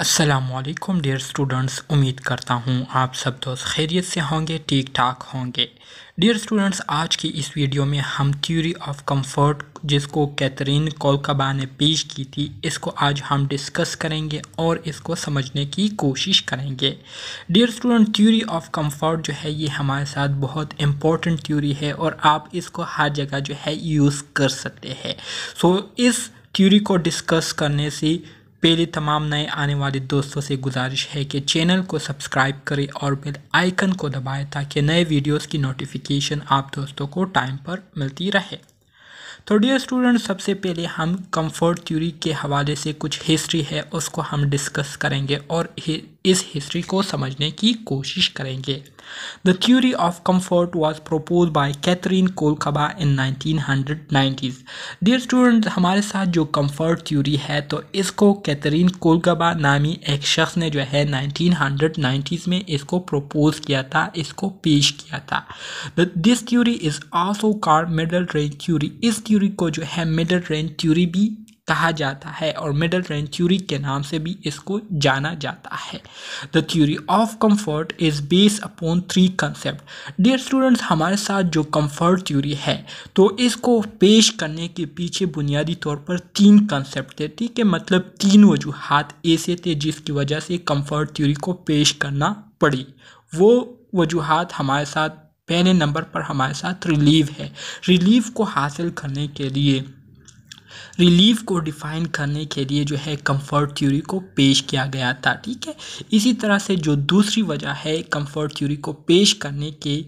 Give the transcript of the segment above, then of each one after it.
अस्सलामुअलैकुम dear students, उम्मीद करता हूँ आप सब दोस्त खैरियत से होंगे, ठीक ठाक होंगे। डियर स्टूडेंट्स, आज की इस वीडियो में हम थ्योरी ऑफ कंफर्ट जिसको कैथरीन कोलकाबा ने पेश की थी, इसको आज हम डिस्कस करेंगे और इसको समझने की कोशिश करेंगे। Dear student, theory of comfort जो है ये हमारे साथ बहुत इम्पोर्टेंट थ्योरी है और आप इसको हर जगह जो है यूज़ कर सकते हैं। सो इस थ्योरी को डिस्कस करने से पहले तमाम नए आने वाले दोस्तों से गुजारिश है कि चैनल को सब्सक्राइब करें और बेल आइकन को दबाएं ताकि नए वीडियोस की नोटिफिकेशन आप दोस्तों को टाइम पर मिलती रहे। तो डियर स्टूडेंट, सबसे पहले हम कंफर्ट थ्योरी के हवाले से कुछ हिस्ट्री है उसको हम डिस्कस करेंगे और इस हिस्ट्री को समझने की कोशिश करेंगे। The theory of comfort was proposed by Catherine Kolcaba in 1990s। Dear student, हमारे साथ जो कंफर्ट थ्योरी है तो इसको कैथरीन कोलकाबा नामी एक शख्स ने जो है 1990s में इसको प्रपोज किया था, इसको पेश किया था। This theory is also called middle range theory. इस थ्योरी को जो है मिडल रेंज थ्योरी भी कहा जाता है और मिडल रेंज थ्योरी के नाम से भी इसको जाना जाता है। The theory of comfort is based upon 3 concept. Dear students, हमारे साथ जो कंफर्ट थ्योरी है तो इसको पेश करने के पीछे बुनियादी तौर पर 3 कंसेप्ट थे, ठीक है, मतलब 3 वजूहात ऐसे थे जिसकी वजह से कंफर्ट थ्योरी को पेश करना पड़ी। वो वजूहात हमारे साथ पहले नंबर पर हमारे साथ रिलीफ है। रिलीफ को हासिल करने के लिए, रिलीफ को डिफ़ाइन करने के लिए जो है कंफर्ट थ्योरी को पेश किया गया था, ठीक है। इसी तरह से जो दूसरी वजह है कंफर्ट थ्योरी को पेश करने के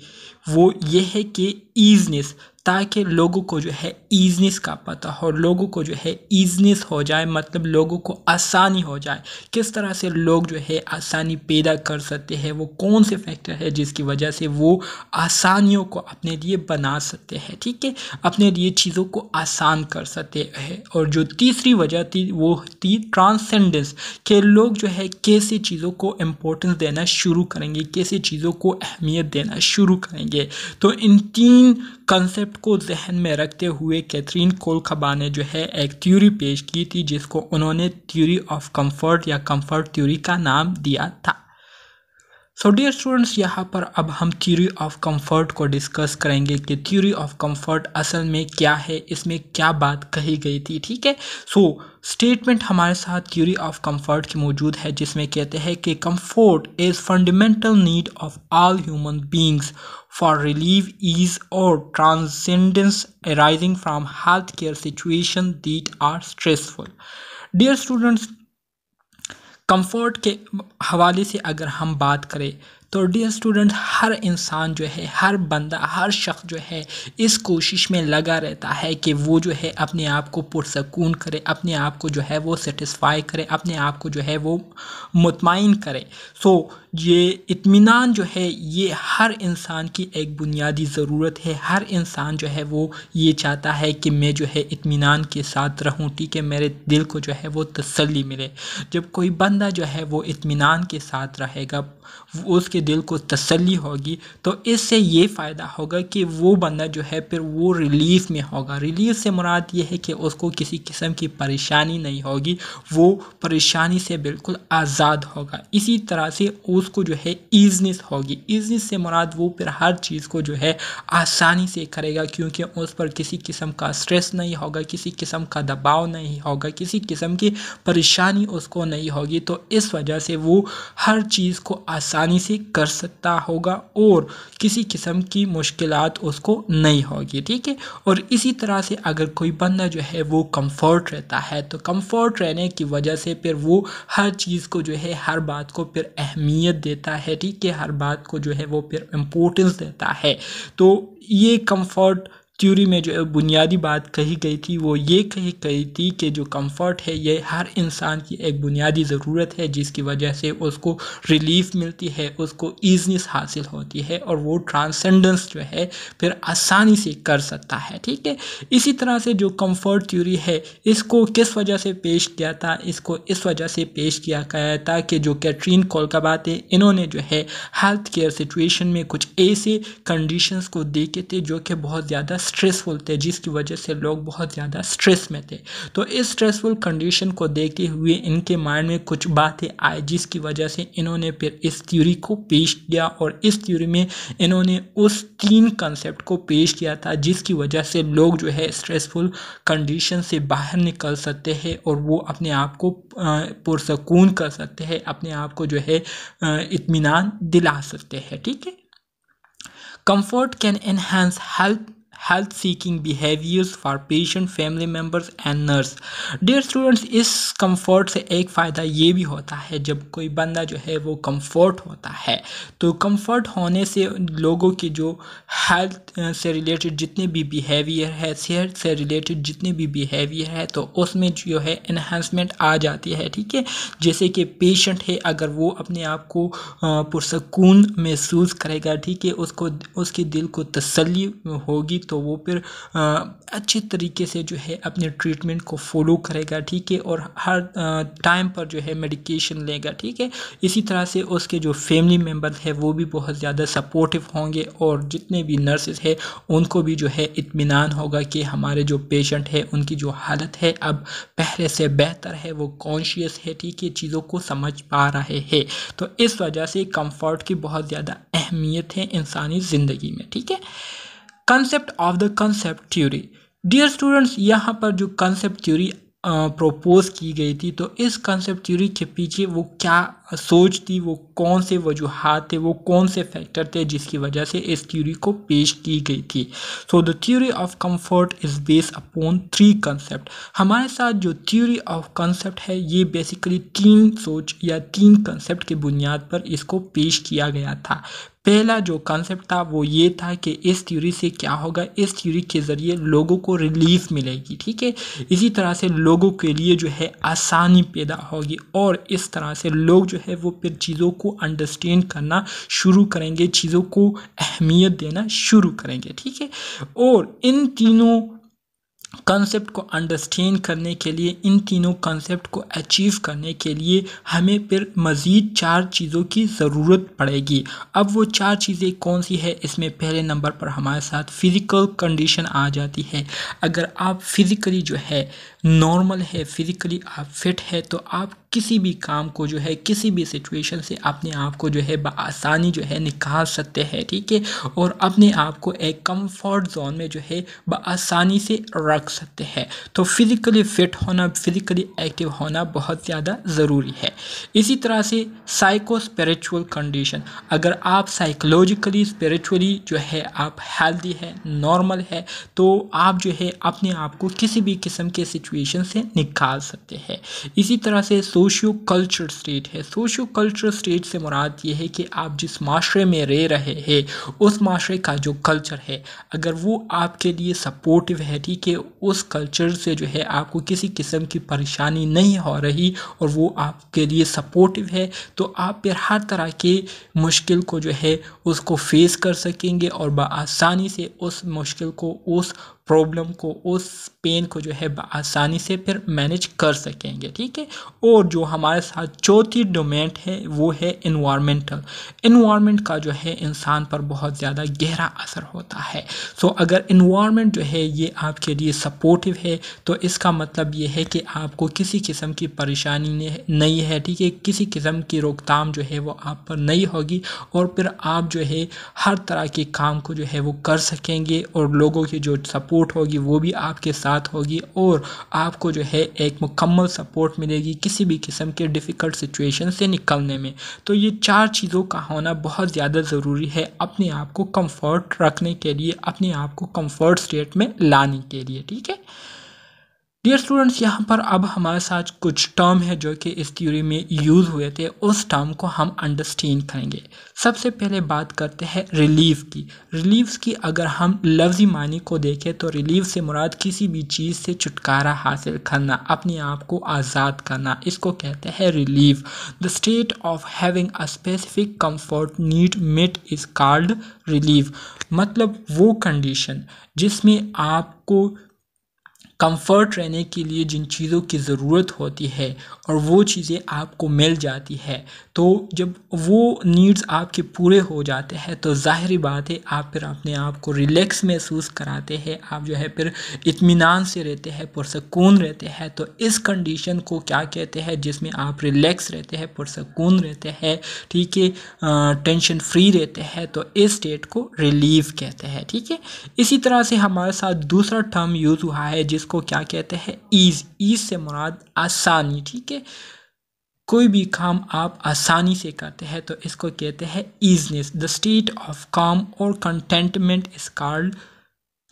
वो ये है कि ईजनेस, ताकि लोगों को जो है ईजनेस का पता हो, लोगों को जो है ईजनेस हो जाए, मतलब लोगों को आसानी हो जाए, किस तरह से लोग जो है आसानी पैदा कर सकते हैं, वो कौन से फैक्टर है जिसकी वजह से वो आसानियों को अपने लिए बना सकते हैं, ठीक है, अपने लिए चीज़ों को आसान कर सकते हैं। और जो तीसरी वजह थी वो थी ट्रांसेंडेंस, के लोग जो है कैसे चीज़ों को इम्पोर्टेंस देना शुरू करेंगे, कैसे चीज़ों को अहमियत देना शुरू करेंगे। तो इन 3 कंसेप्ट को जहन में रखते हुए कैथरीन कोलकाबा ने जो है एक थ्योरी पेश की थी जिसको उन्होंने थ्योरी ऑफ कंफर्ट या कंफर्ट थ्योरी का नाम दिया था। सो डियर स्टूडेंट्स, यहाँ पर अब हम थ्योरी ऑफ कंफर्ट को डिस्कस करेंगे कि थ्योरी ऑफ कंफर्ट असल में क्या है, इसमें क्या बात कही गई थी, ठीक है। सो स्टेटमेंट हमारे साथ थ्योरी ऑफ कंफर्ट की मौजूद है जिसमें कहते हैं कि comfort is fundamental need of all human beings for relief, ease और transcendence arising from health care situation that are stressful. Dear students, comfort के हवाले से अगर हम बात करें तो डियर स्टूडेंट, हर इंसान जो है, हर बंदा, हर शख्स जो है इस कोशिश में लगा रहता है कि वो जो है अपने आप को पुरसकून करे, अपने आप को जो है वो सेटिस्फाई करे, अपने आप को जो है वो मुतमईन करे। सो ये इत्मीनान जो है ये हर इंसान की एक बुनियादी ज़रूरत है। हर इंसान जो है वो ये चाहता है कि मैं जो है इत्मीनान के साथ रहूँ, ठीक है, मेरे दिल को जो है वो तसल्ली मिले। जब कोई बंदा जो है वो इत्मीनान के साथ रहेगा, उसके दिल को तसल्ली होगी, तो इससे ये फ़ायदा होगा कि वो बंदा जो है फिर वो रिलीफ में होगा। रिलीफ से मुराद ये है कि उसको किसी किस्म की परेशानी नहीं होगी, वो परेशानी से बिल्कुल आज़ाद होगा। इसी तरह से उसको जो है ईजनेस होगी। ईजनेस से मुराद वो फिर हर चीज़ को जो है आसानी से करेगा क्योंकि उस पर किसी किस्म का स्ट्रेस नहीं होगा, किसी किस्म का दबाव नहीं होगा, किसी किस्म की परेशानी उसको नहीं होगी। तो इस वजह से वो हर चीज़ को आसानी से कर सकता होगा और किसी किस्म की मुश्किलात उसको नहीं होगी, ठीक है। और इसी तरह से अगर कोई बंदा जो है वो कंफर्ट रहता है तो कंफर्ट रहने की वजह से फिर वो हर चीज़ को जो है, हर बात को फिर अहमियत देता है, ठीक है, हर बात को जो है वो फिर इम्पोर्टेंस देता है। तो ये कंफर्ट थ्योरी में जो बुनियादी बात कही गई थी वो ये कही गई थी कि जो कंफर्ट है ये हर इंसान की एक बुनियादी ज़रूरत है जिसकी वजह से उसको रिलीफ मिलती है, उसको ईजनेस हासिल होती है और वो ट्रांसेंडेंस जो है फिर आसानी से कर सकता है, ठीक है। इसी तरह से जो कंफर्ट थ्योरी है इसको किस वजह से पेश किया था, इसको इस वजह से पेश किया गया था कि जो कैथरीन कोलकाबा थे इन्होंने जो है हेल्थ केयर सिचुएशन में कुछ ऐसे कंडीशंस को देखे थे जो कि बहुत ज़्यादा स्ट्रेसफुल थे, जिसकी वजह से लोग बहुत ज़्यादा स्ट्रेस में थे। तो इस स्ट्रेसफुल कंडीशन को देखते हुए इनके माइंड में कुछ बातें आई, जिसकी वजह से इन्होंने फिर इस थ्योरी को पेश किया। और इस थ्योरी में इन्होंने उस 3 कंसेप्ट को पेश किया था, जिसकी वजह से लोग जो है स्ट्रेसफुल कंडीशन से बाहर निकल सकते हैं और वो अपने आप को पुरसकून कर सकते हैं, अपने आप को जो है इत्मीनान दिला सकते हैं। ठीक है, Comfort can enhance health seeking behaviors for patient, family members and nurse. Dear students, इस comfort से एक फ़ायदा ये भी होता है, जब कोई बंदा जो है वो comfort होता है तो comfort होने से लोगों की जो health से related जितने भी behavior है, सेहत से related जितने भी behavior है, तो उसमें जो है enhancement आ जाती है। ठीक है, जैसे कि patient है, अगर वो अपने आप को पुरसकून महसूस करेगा, ठीक है, उसको उसके दिल को तसल्ली होगी, तो वो फिर अच्छे तरीके से जो है अपने ट्रीटमेंट को फॉलो करेगा। ठीक है, और हर टाइम पर जो है मेडिकेशन लेगा। ठीक है, इसी तरह से उसके जो फैमिली मेम्बर्स है वो भी बहुत ज़्यादा सपोर्टिव होंगे, और जितने भी नर्सेस है उनको भी जो है इत्मीनान होगा कि हमारे जो पेशेंट है उनकी जो हालत है अब पहले से बेहतर है, वो कॉन्शियस है, ठीक है, चीज़ों को समझ पा रहे हैं। तो इस वजह से कम्फर्ट की बहुत ज़्यादा अहमियत है इंसानी ज़िंदगी में। ठीक है, concept of the concept theory. Dear students, यहाँ पर जो कंसेप्ट थ्योरी प्रपोज की गई थी, तो इस कंसेप्ट थ्योरी के पीछे वो क्या सोच थी, वो कौन से वजूहात थे, वो कौन से फैक्टर थे जिसकी वजह से इस थ्योरी को पेश की गई थी। So the theory of comfort is based upon 3 concept. हमारे साथ जो थ्योरी ऑफ कंसेप्ट है ये बेसिकली 3 सोच या 3 कंसेप्ट के बुनियाद पर इसको पेश किया गया था। पहला जो कॉन्सेप्ट था वो ये था कि इस थ्योरी से क्या होगा, इस थ्योरी के ज़रिए लोगों को रिलीफ मिलेगी। ठीक है, इसी तरह से लोगों के लिए जो है आसानी पैदा होगी, और इस तरह से लोग जो है वो फिर चीज़ों को अंडरस्टैंड करना शुरू करेंगे, चीज़ों को अहमियत देना शुरू करेंगे। ठीक है, और इन तीनों कॉन्सेप्ट को अंडरस्टैंड करने के लिए, इन तीनों कॉन्सेप्ट को अचीव करने के लिए हमें फिर मज़ीद 4 चीज़ों की ज़रूरत पड़ेगी। अब वो 4 चीज़ें कौन सी है, इसमें पहले नंबर पर हमारे साथ फिज़िकल कंडीशन आ जाती है। अगर आप फिज़िकली जो है नॉर्मल है, फिज़िकली आप फिट है, तो आप किसी भी काम को जो है, किसी भी सिचुएशन से अपने आप को जो है बआसानी जो है निकाल सकते हैं। ठीक है, और अपने आप को एक कंफर्ट जोन में जो है बआसानी से रख सकते हैं। तो फिज़िकली फिट होना, फिज़िकली एक्टिव होना बहुत ज़्यादा ज़रूरी है। इसी तरह से साइको स्पिरिचुअल कंडीशन, अगर आप साइकोलॉजिकली स्पिरिचुअली जो है आप हेल्दी है, नॉर्मल है, तो आप जो है अपने आप को किसी भी किस्म के सिचुएशन से निकाल सकते हैं। इसी तरह से सोशियो कल्चर स्टेट है। सोशियो कल्चर स्टेट से मुराद ये है कि आप जिस माशरे में रह रहे हैं उस माशरे का जो कल्चर है, अगर वो आपके लिए सपोर्टिव है, ठीक है, उस कल्चर से जो है आपको किसी किस्म की परेशानी नहीं हो रही और वो आपके लिए सपोर्टिव है, तो आप फिर हर तरह के मुश्किल को जो है उसको फेस कर सकेंगे और बआसानी से उस मुश्किल को, उस प्रॉब्लम को, उस पेन को जो है बआसानी से फिर मैनेज कर सकेंगे। ठीक है, और जो हमारे साथ चौथी डोमेन है वो है इन्वायरमेंटल। इन्वायरमेंट का जो है इंसान पर बहुत ज़्यादा गहरा असर होता है। सो अगर इन्वायरमेंट जो है ये आपके लिए सपोर्टिव है, तो इसका मतलब ये है कि आपको किसी किस्म की परेशानी नहीं है, ठीक है, किसी किस्म की रोकथाम जो है वो आप पर नहीं होगी, और फिर आप जो है हर तरह के काम को जो है वो कर सकेंगे, और लोगों की जो सपोर्ट होगी वो भी आपके साथ होगी, और आपको जो है एक मुकम्मल सपोर्ट मिलेगी किसी भी किस्म के डिफ़िकल्ट सिचुएशन से निकलने में। तो ये 4 चीज़ों का होना बहुत ज़्यादा ज़रूरी है अपने आप को कंफर्ट रखने के लिए, अपने आप को कंफर्ट स्टेट में लाने के लिए। ठीक है डियर स्टूडेंट्स, यहाँ पर अब हमारे साथ कुछ टर्म है जो कि इस थ्योरी में यूज़ हुए थे, उस टर्म को हम अंडरस्टैंड करेंगे। सबसे पहले बात करते हैं रिलीफ की। रिलीफ की अगर हम लफ्ज़ी मानी को देखें तो रिलीफ से मुराद किसी भी चीज़ से छुटकारा हासिल करना, अपने आप को आज़ाद करना, इसको कहते हैं relief. The state of having a specific comfort need met is called relief. मतलब वो कंडीशन जिसमें आपको कंफर्ट रहने के लिए जिन चीज़ों की ज़रूरत होती है और वो चीज़ें आपको मिल जाती है, तो जब वो नीड्स आपके पूरे हो जाते हैं तो ज़ाहिरी बात है आप फिर अपने आप को रिलैक्स महसूस कराते हैं, आप जो है फिर इत्मीनान से रहते हैं, पुरसकून रहते हैं। तो इस कंडीशन को क्या कहते हैं जिसमें आप रिलैक्स रहते हैं, पुरसकून रहते हैं, ठीक है, टेंशन फ्री रहते हैं, तो इस स्टेट को रिलीफ कहते हैं। ठीक है, इसी तरह से हमारे साथ दूसरा टर्म यूज़ हुआ है जिसको को क्या कहते हैं ईज़। ईज़ से मुराद आसानी, ठीक है, कोई भी काम आप आसानी से करते हैं तो इसको कहते हैं ईजनेस। द स्टेट ऑफ काम और कंटेंटमेंट इज कॉल्ड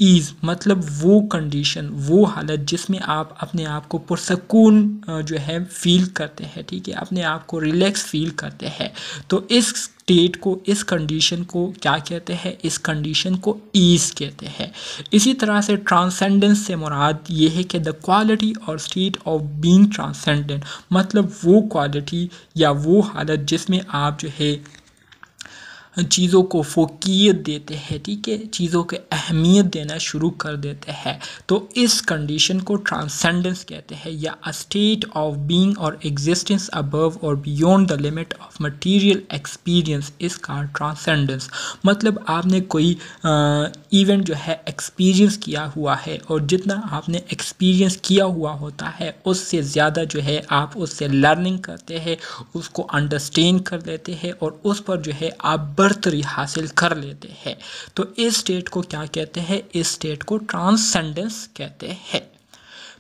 ईज़, मतलब वो कंडीशन, वो हालत जिसमें आप अपने आप को पुरसकून जो है फील करते हैं, ठीक है, अपने आप को रिलैक्स फील करते हैं, तो इस स्टेट को, इस कंडीशन को क्या कहते हैं, इस कंडीशन को ईज़ कहते हैं। इसी तरह से ट्रांसेंडेंस से मुराद ये है कि द क्वालिटी और स्टेट ऑफ बीइंग ट्रांसेंडेंट, मतलब वो क्वालिटी या वो हालत जिसमें आप जो है चीज़ों को फोकियत देते हैं, ठीक है, चीज़ों के अहमियत देना शुरू कर देते हैं, तो इस कंडीशन को ट्रांसेंडेंस कहते हैं, या अ स्टेट ऑफ बीइंग और एग्जिस्टेंस अबव और beyond the limit of material experience is called transcendence. मतलब आपने कोई इवेंट जो है एक्सपीरियंस किया हुआ है और जितना आपने एक्सपीरियंस किया हुआ होता है उससे ज़्यादा जो है आप उससे लर्निंग करते हैं, उसको अंडरस्टैंड कर लेते हैं और उस पर जो है आप बढ़तरी हासिल कर लेते हैं, तो इस स्टेट को क्या कहते हैं, इस स्टेट को ट्रांसेंडेंस कहते हैं।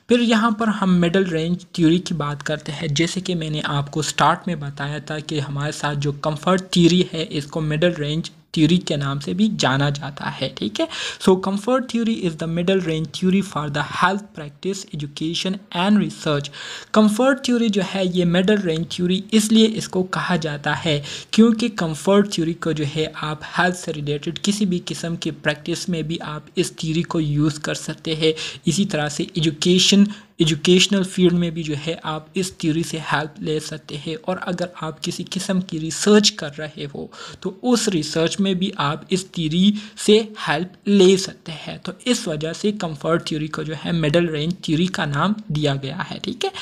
फिर यहाँ पर हम मिडल रेंज थ्योरी की बात करते हैं। जैसे कि मैंने आपको स्टार्ट में बताया था कि हमारे साथ जो कंफर्ट थ्योरी है इसको मिडल रेंज थ्योरी के नाम से भी जाना जाता है, ठीक है। So comfort theory is the middle range theory for the health practice education and research. Comfort theory जो है ये मिडल रेंज थ्योरी इसलिए इसको कहा जाता है क्योंकि कंफर्ट थ्योरी को जो है आप हेल्थ से रिलेटेड किसी भी किस्म की प्रैक्टिस में भी आप इस थ्योरी को यूज़ कर सकते हैं। इसी तरह से एजुकेशनल फील्ड में भी जो है आप इस थ्योरी से हेल्प ले सकते हैं, और अगर आप किसी किस्म की रिसर्च कर रहे हो तो उस रिसर्च में भी आप इस थ्योरी से हेल्प ले सकते हैं। तो इस वजह से कंफर्ट थ्योरी को जो है मिडल रेंज थ्योरी का नाम दिया गया है, ठीक है।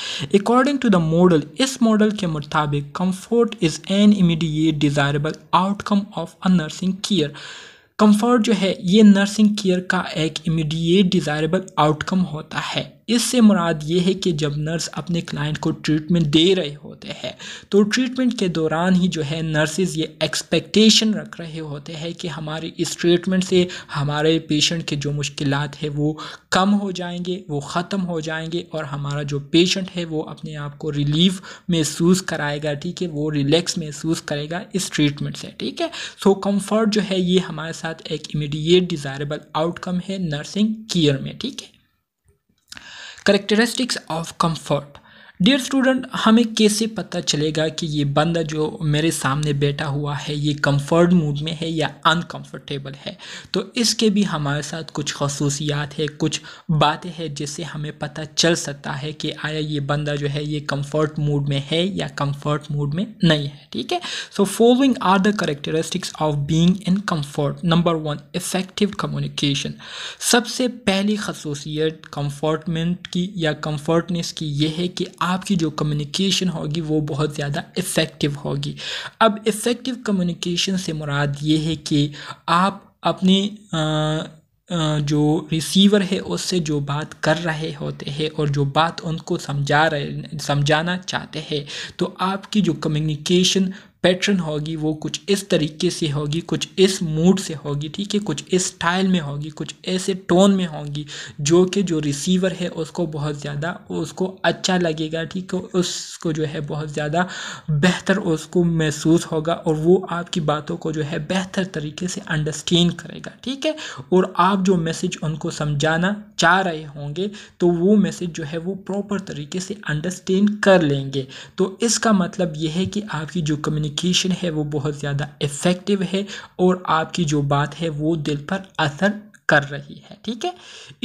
अकॉर्डिंग टू द मॉडल, इस मॉडल के मुताबिक comfort is an immediate desirable outcome of a nursing care. Comfort जो है ये नर्सिंग केयर का एक इमीडिएट डिज़ायरेबल आउटकम होता है। इससे मुराद ये है कि जब नर्स अपने क्लाइंट को ट्रीटमेंट दे रहे होते हैं तो ट्रीटमेंट के दौरान ही जो है नर्सेज ये एक्सपेक्टेशन रख रहे होते हैं कि हमारे इस ट्रीटमेंट से हमारे पेशेंट के जो मुश्किलात है वो कम हो जाएंगे, वो ख़त्म हो जाएंगे, और हमारा जो पेशेंट है वो अपने आप को रिलीफ महसूस कराएगा, ठीक है, वो रिलैक्स महसूस करेगा इस ट्रीटमेंट से, ठीक है। सो कंफर्ट जो है ये हमारे साथ एक इमीडिएट डिज़ायरेबल आउटकम है नर्सिंग केयर में, ठीक है। Characteristics of comfort. Dear student, हमें कैसे पता चलेगा कि ये बंदा जो मेरे सामने बैठा हुआ है ये कंफर्ट मूड में है या अनकंफर्टेबल है? तो इसके भी हमारे साथ कुछ खसूसियात है, कुछ बातें हैं जिससे हमें पता चल सकता है कि आया ये बंदा जो है ये कंफर्ट मूड में है या कंफर्ट मूड में नहीं है, ठीक है। So following are the characteristics of being in comfort. Number 1, effective communication. सबसे पहली खसूसियत कंफर्टमेंट की या कंफर्टनेस की यह है कि आपकी जो कम्युनिकेशन होगी वो बहुत ज़्यादा इफ़ेक्टिव होगी। अब इफ़ेक्टिव कम्युनिकेशन से मुराद ये है कि आप अपने जो रिसीवर है उससे जो बात कर रहे होते हैं और जो बात उनको समझाना चाहते हैं, तो आपकी जो कम्युनिकेशन पैटर्न होगी वो कुछ इस तरीके से होगी, कुछ इस मूड से होगी, ठीक है, कुछ इस स्टाइल में होगी, कुछ ऐसे टोन में होगी जो कि जो रिसीवर है उसको बहुत ज़्यादा उसको अच्छा लगेगा, ठीक है, उसको जो है बहुत ज़्यादा बेहतर उसको महसूस होगा और वो आपकी बातों को जो है बेहतर तरीके से अंडरस्टैंड करेगा, ठीक है, और आप जो मैसेज उनको समझाना चाह रहे होंगे तो वो मैसेज जो है वो प्रॉपर तरीके से अंडरस्टैंड कर लेंगे। तो इसका मतलब यह है कि आपकी जो कम्युनिकेशन है वो बहुत ज़्यादा इफ़ेक्टिव है और आपकी जो बात है वो दिल पर असर कर रही है। ठीक है,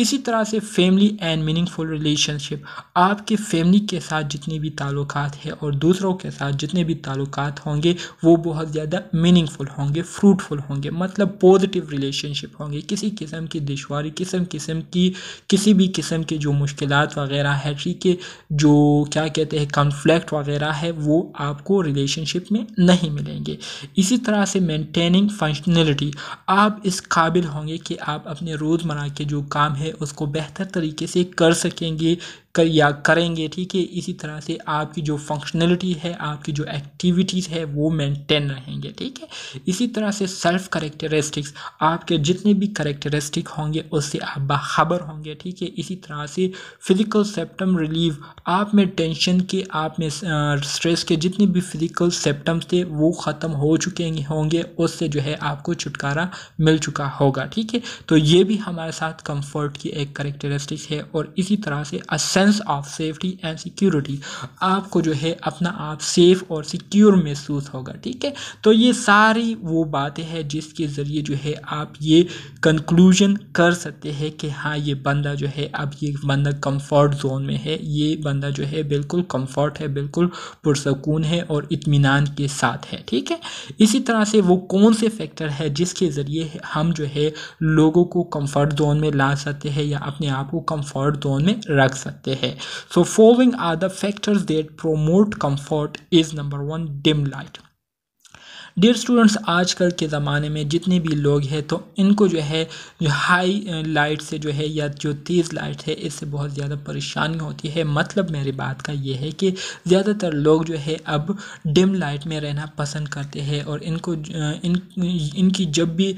इसी तरह से फैमिली एंड मीनिंगफुल रिलेशनशिप, आपके फैमिली के साथ जितने भी ताल्लुकात है और दूसरों के साथ जितने भी ताल्लुकात होंगे वो बहुत ज़्यादा मीनिंगफुल होंगे, फ्रूटफुल होंगे, मतलब पॉजिटिव रिलेशनशिप होंगे। किसी किस्म की दुश्वारी, किसी भी किस्म के जो मुश्किलात वगैरह है, ठीक है, जो क्या कहते हैं कॉन्फ्लिक्ट वगैरह है, वो आपको रिलेशनशिप में नहीं मिलेंगे। इसी तरह से मेंटेनिंग फंक्शनलिटी, आप इस काबिल होंगे कि आप अपने रोज़मर्रा के जो काम है उसको बेहतर तरीके से कर सकेंगे या करेंगे। ठीक है, इसी तरह से आपकी जो फंक्शनलिटी है, आपकी जो एक्टिविटीज़ है वो मेंटेन रहेंगे। ठीक है, इसी तरह से सेल्फ करेक्टरिस्टिक्स, आपके जितने भी करेक्टरिस्टिक होंगे उससे आप बाखबर होंगे। ठीक है, इसी तरह से फिज़िकल सिम्पटम रिलीव, आप में टेंशन के, आप में स्ट्रेस के जितने भी फिज़िकल सिम्पटम्स थे वो ख़त्म हो चुके होंगे, उससे जो है आपको छुटकारा मिल चुका होगा। ठीक है, तो ये भी हमारे साथ कम्फर्ट की एक करेक्टरिस्टिक है। और इसी तरह से sense of safety and security, आपको जो है अपना आप सेफ़ और सिक्योर महसूस होगा। ठीक है, तो ये सारी वो बातें हैं जिसके ज़रिए जो है आप ये कंक्लूजन कर सकते हैं कि हाँ ये बंदा जो है, अब ये बंदा कंफर्ट जोन में है, ये बंदा जो है बिल्कुल कंफर्ट है, बिल्कुल पुरसकून है और इत्मीनान के साथ है। ठीक है, इसी तरह से वो कौन से फैक्टर है जिसके ज़रिए हम जो है लोगों को कंफर्ट जोन में ला सकते हैं या अपने आप को कंफर्ट जोन में रख सकते हैं। So following are the factors that promote comfort is number one, dim light. Dear students, आजकल के ज़माने में जितने भी लोग हैं तो इनको जो है हाई लाइट से जो है या जो तेज़ लाइट है इससे बहुत ज़्यादा परेशानी होती है। मतलब मेरी बात का ये है कि ज़्यादातर लोग जो है अब डिम लाइट में रहना पसंद करते हैं और इनको इनकी जब भी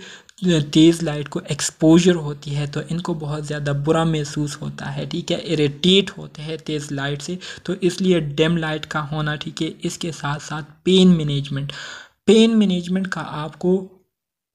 तेज़ लाइट को एक्सपोजर होती है तो इनको बहुत ज़्यादा बुरा महसूस होता है। ठीक है, इरिटेट होते हैं तेज़ लाइट से, तो इसलिए डिम लाइट का होना। ठीक है, इसके साथ साथ पेन मैनेजमेंट का आपको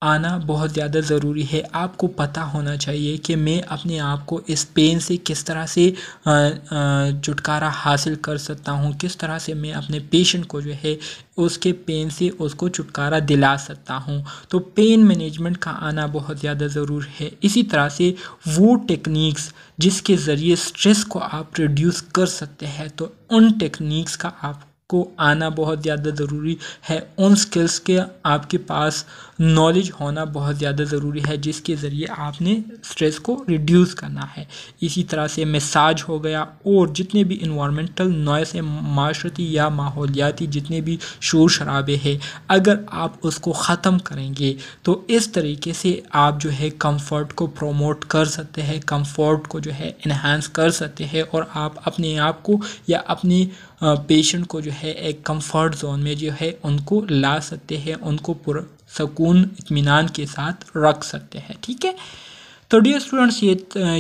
आना बहुत ज़्यादा ज़रूरी है। आपको पता होना चाहिए कि मैं अपने आप को इस पेन से किस तरह से छुटकारा हासिल कर सकता हूँ, किस तरह से मैं अपने पेशेंट को जो है उसके पेन से उसको छुटकारा दिला सकता हूँ। तो पेन मैनेजमेंट का आना बहुत ज़्यादा ज़रूरी है। इसी तरह से वो टेक्निक्स जिसके ज़रिए स्ट्रेस को आप रिड्यूस कर सकते हैं, तो उन टेक्निक्स का आप को आना बहुत ज़्यादा ज़रूरी है। उन स्किल्स के आपके पास नॉलेज होना बहुत ज़्यादा ज़रूरी है जिसके ज़रिए आपने स्ट्रेस को रिड्यूस करना है। इसी तरह से मसाज हो गया और जितने भी इन्वायरमेंटल नॉइस है, माशरती या माहौलियाती जितने भी शोर शराबे हैं, अगर आप उसको ख़त्म करेंगे तो इस तरीके से आप जो है कंफर्ट को प्रोमोट कर सकते हैं, कंफर्ट को जो है इन्हांस कर सकते हैं और आप अपने आप को या अपने पेशेंट को जो है एक कंफर्ट जोन में जो है उनको ला सकते हैं, उनको पूरा सुकून इत्मीनान के साथ रख सकते हैं। ठीक है, तो डियर स्टूडेंट्स,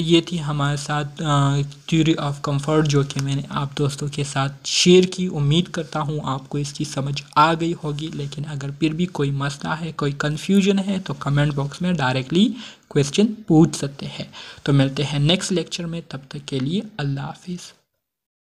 ये थी हमारे साथ थ्योरी ऑफ कंफर्ट जो कि मैंने आप दोस्तों के साथ शेयर की। उम्मीद करता हूँ आपको इसकी समझ आ गई होगी, लेकिन अगर फिर भी कोई मसला है, कोई कन्फ्यूजन है तो कमेंट बॉक्स में डायरेक्टली क्वेश्चन पूछ सकते हैं। तो मिलते हैं नेक्स्ट लेक्चर में, तब तक के लिए अल्लाह हाफिज़।